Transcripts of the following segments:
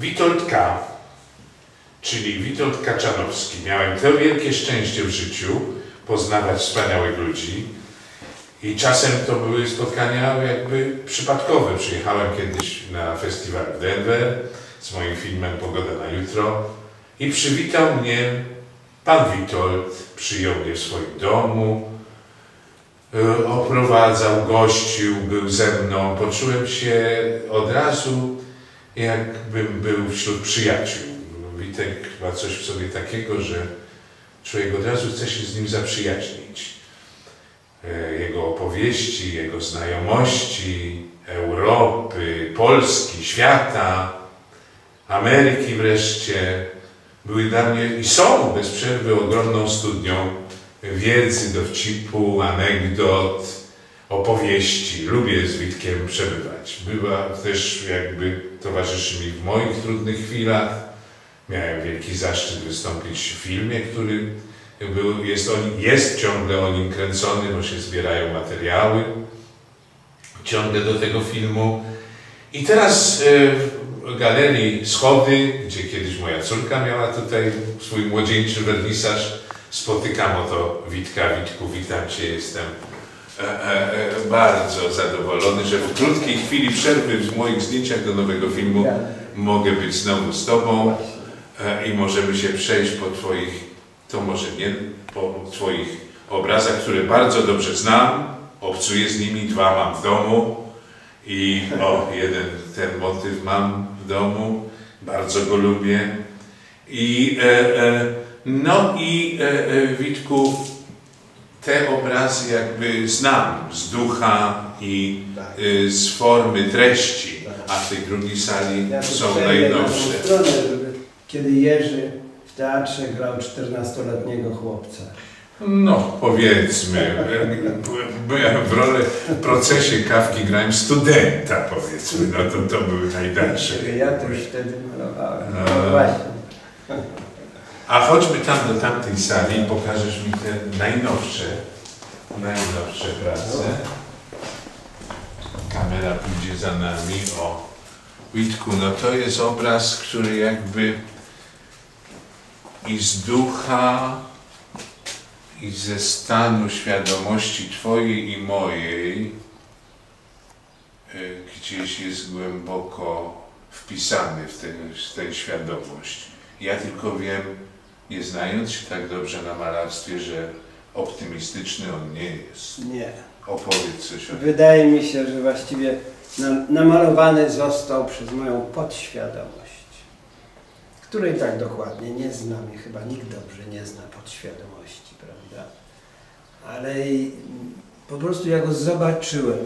Witold K., czyli Witold Kaczanowski. Miałem to wielkie szczęście w życiu poznawać wspaniałych ludzi i czasem to były spotkania jakby przypadkowe. Przyjechałem kiedyś na festiwal w Denver z moim filmem Pogoda na jutro i przywitał mnie pan Witold, przyjął mnie w swoim domu, oprowadzał, gościł, był ze mną. Poczułem się od razu, jakbym był wśród przyjaciół. Witek ma coś w sobie takiego, że człowiek od razu chce się z nim zaprzyjaźnić. Jego opowieści, jego znajomości Europy, Polski, świata, Ameryki wreszcie były dla mnie i są bez przerwy ogromną studnią wiedzy, dowcipu, anegdot, opowieści. Lubię z Witkiem przebywać. Bywa też jakby towarzyszy mi w moich trudnych chwilach. Miałem wielki zaszczyt wystąpić w filmie, który był, jest ciągle o nim kręcony, bo się zbierają materiały ciągle do tego filmu. I teraz w Galerii Schody, gdzie kiedyś moja córka miała tutaj swój młodzieńczy wernisaż, spotykam oto Witka. Witku, witam Cię, jestem bardzo zadowolony, że w krótkiej chwili przerwy w moich zdjęciach do nowego filmu mogę być znowu z Tobą i możemy się przejść po Twoich, to może nie, po Twoich obrazach, które bardzo dobrze znam, obcuję z nimi, dwa mam w domu i jeden ten motyw mam w domu, bardzo go lubię i Witku, te obrazy jakby znam z ducha i z formy treści, a w tej drugiej sali są najnowsze. Kiedy Jerzy w teatrze grał 14-letniego chłopca. No, powiedzmy, byłem w roli, w procesie kawki grałem studenta, powiedzmy, no to były najdalsze. Ja też wtedy malowałem, no właśnie. A chodźmy tam do tamtej sali i pokażesz mi te najnowsze prace. Kamera pójdzie za nami. O, Witku, no to jest obraz, który jakby i z ducha, i ze stanu świadomości twojej i mojej gdzieś jest głęboko wpisany w tę świadomość. Ja tylko wiem, nie znając się tak dobrze na malarstwie, że optymistyczny on nie jest. Nie. Opowiedz coś o tym. Wydaje mi się, że właściwie namalowany został przez moją podświadomość, której tak dokładnie nie znam i chyba nikt dobrze nie zna podświadomości, prawda? Ale po prostu ja go zobaczyłem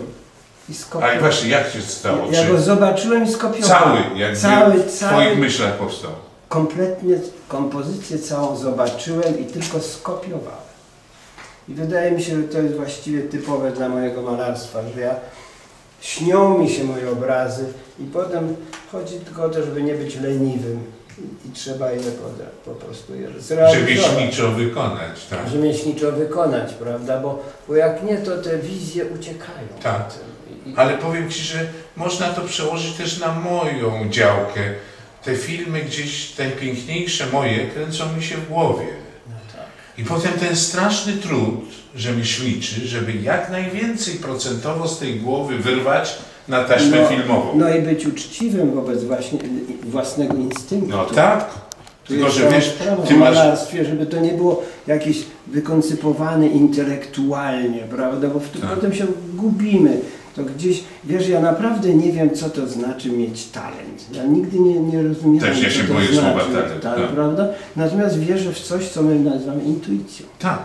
i skopiowałem. A i właśnie, jak się stało? Ja go zobaczyłem i skopiowałem. Cały w twoich myślach powstał. Kompletnie kompozycję całą zobaczyłem i tylko skopiowałem. I wydaje mi się, że to jest właściwie typowe dla mojego malarstwa, że ja śnią mi się moje obrazy i potem chodzi tylko o to, żeby nie być leniwym i trzeba je po prostu zrealizować. Rzemieślniczo wykonać, tak? Rzemieślniczo wykonać, prawda? Bo jak nie, to te wizje uciekają. Tak. Ale powiem Ci, że można to przełożyć też na moją działkę. Te filmy gdzieś, najpiękniejsze moje, kręcą mi się w głowie. No tak. I potem ten straszny trud, że mi świczy, żeby jak najwięcej procentowo z tej głowy wyrwać na taśmę filmową. No i być uczciwym wobec własnego instynktu. No tak. Tylko, że wiesz, ty masz... żeby to nie było jakieś wykoncypowane intelektualnie, prawda? Bo potem się gubimy. To gdzieś, wiesz, ja naprawdę nie wiem, co to znaczy mieć talent. Ja nigdy nie rozumiałem, też ja się boję słowa talent, prawda? Natomiast wierzę w coś, co my nazywamy intuicją. Tak.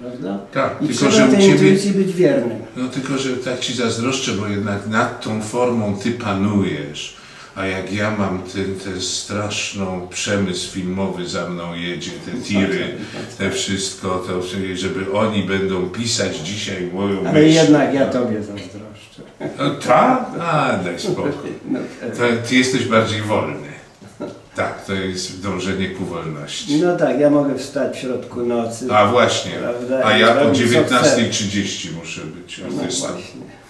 Prawda? Tak. I tylko, trzeba tej intuicji być wiernym. No tylko, że tak Ci zazdroszczę, bo jednak nad tą formą Ty panujesz. A jak ja mam ten straszną przemysł filmowy za mną jedzie, te tiry, te wszystko, to żeby oni będą pisać dzisiaj moją myśl. Ale jednak ja Tobie zazdroszczę. No, tak? A, daj spokój. Ty jesteś bardziej wolny. Tak, to jest dążenie ku wolności. No tak, ja mogę wstać w środku nocy. A właśnie, prawda? A ja o 19:30 muszę być. No właśnie.